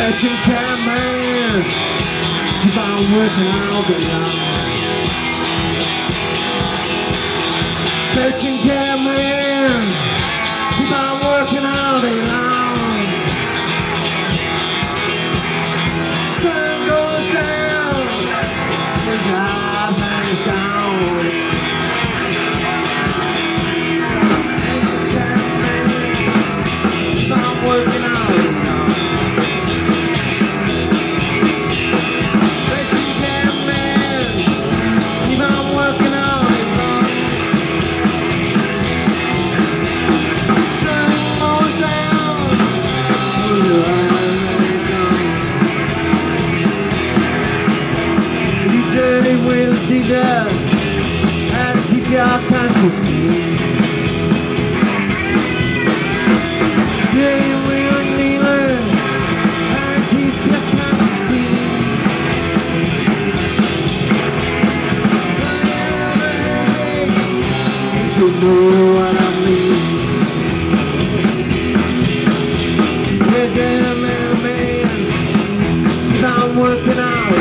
that you can, man. If I'm working, I'll be long. Bet you can, man. If I'm working, I'll be long. Sun goes down, the God hangs down. And keep your conscience clean. Yeah, you will need it. And keep your conscience clean. You know what I mean. Yeah, damn it, man. Cause I'm working out it.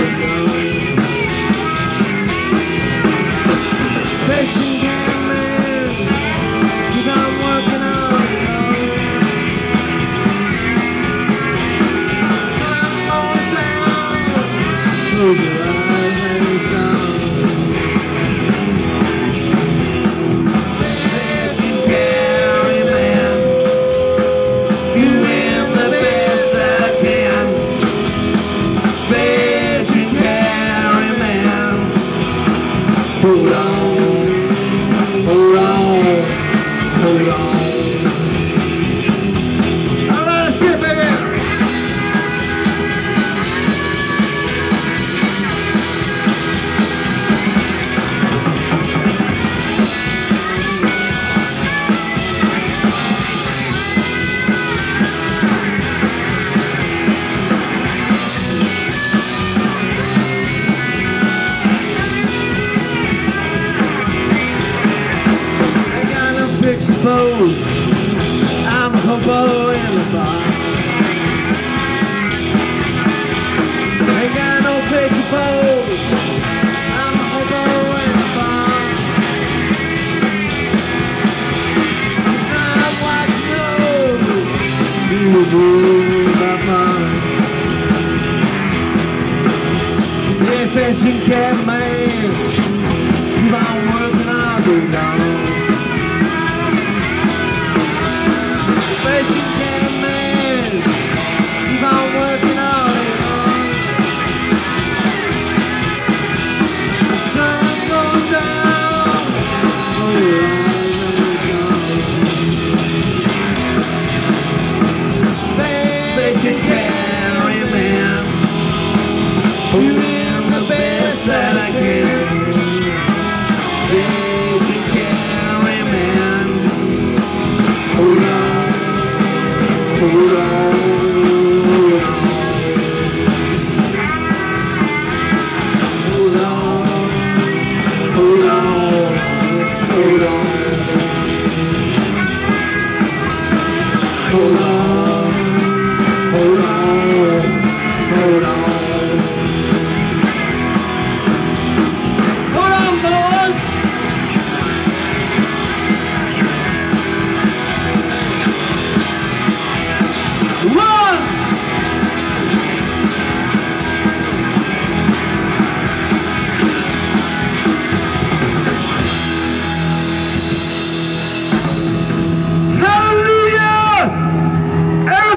Close your eyes and down. Bet you carry, man. You am the best I can. Bet you carry, man. Hold on, hold on, hold on. I'm a hobo in the bar. Ain't got no picture pose. I'm a hobo in the bar. It's not what you know. You will move my mind. If it's a cat man, keep on working all day long. Hold on.